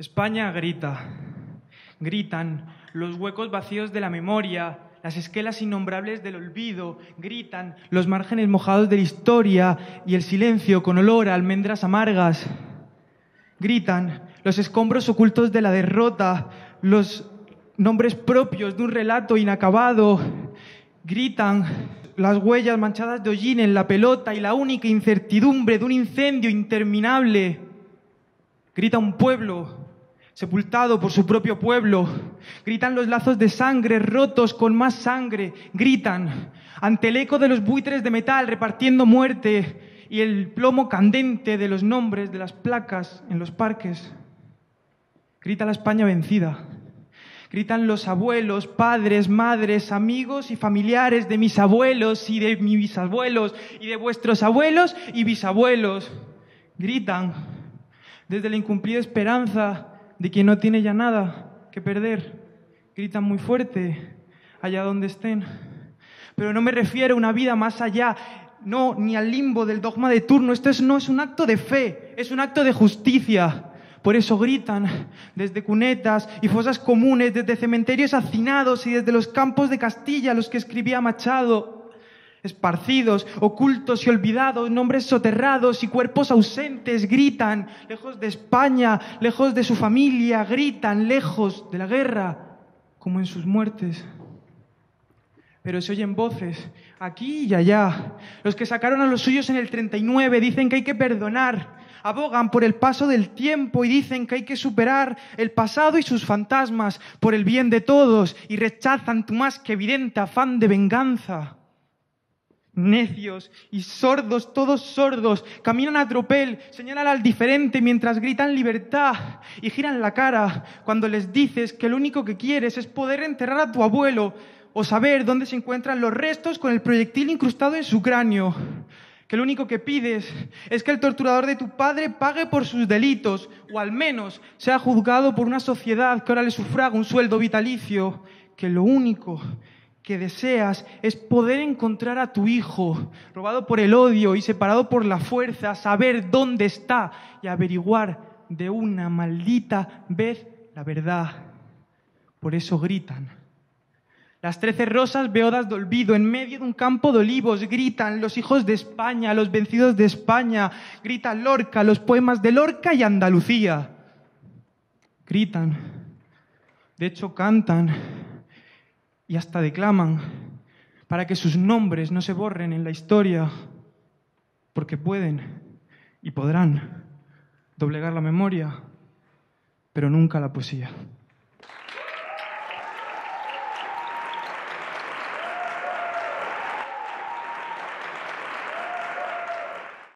España grita, gritan los huecos vacíos de la memoria, las esquelas innombrables del olvido, gritan los márgenes mojados de la historia y el silencio con olor a almendras amargas. Gritan los escombros ocultos de la derrota, los nombres propios de un relato inacabado. Gritan las huellas manchadas de hollín en la pelota y la única incertidumbre de un incendio interminable. Grita un pueblo sepultado por su propio pueblo. Gritan los lazos de sangre rotos con más sangre. Gritan ante el eco de los buitres de metal repartiendo muerte y el plomo candente de los nombres de las placas en los parques. Grita la España vencida. Gritan los abuelos, padres, madres, amigos y familiares de mis abuelos y de mis bisabuelos y de vuestros abuelos y bisabuelos. Gritan desde la incumplida esperanza de quien no tiene ya nada que perder. Gritan muy fuerte allá donde estén. Pero no me refiero a una vida más allá. No, ni al limbo del dogma de turno. Esto no es un acto de fe, es un acto de justicia. Por eso gritan desde cunetas y fosas comunes, desde cementerios hacinados y desde los campos de Castilla, los que escribía Machado, esparcidos, ocultos y olvidados, nombres soterrados y cuerpos ausentes. Gritan lejos de España, lejos de su familia, gritan lejos de la guerra, como en sus muertes. Pero se oyen voces, aquí y allá. Los que sacaron a los suyos en el 39 dicen que hay que perdonar, abogan por el paso del tiempo y dicen que hay que superar el pasado y sus fantasmas por el bien de todos y rechazan tu más que evidente afán de venganza. Necios y sordos, todos sordos, caminan a tropel, señalan al diferente mientras gritan libertad y giran la cara cuando les dices que lo único que quieres es poder enterrar a tu abuelo o saber dónde se encuentran los restos con el proyectil incrustado en su cráneo, que lo único que pides es que el torturador de tu padre pague por sus delitos o al menos sea juzgado por una sociedad que ahora le sufraga un sueldo vitalicio, que lo único que deseas es poder encontrar a tu hijo, robado por el odio y separado por la fuerza, saber dónde está y averiguar de una maldita vez la verdad. Por eso gritan. Las 13 rosas beodas de olvido en medio de un campo de olivos, gritan los hijos de España, los vencidos de España, grita Lorca, los poemas de Lorca y Andalucía. Gritan, de hecho cantan y hasta declaman para que sus nombres no se borren en la historia, porque pueden y podrán doblegar la memoria, pero nunca la poesía.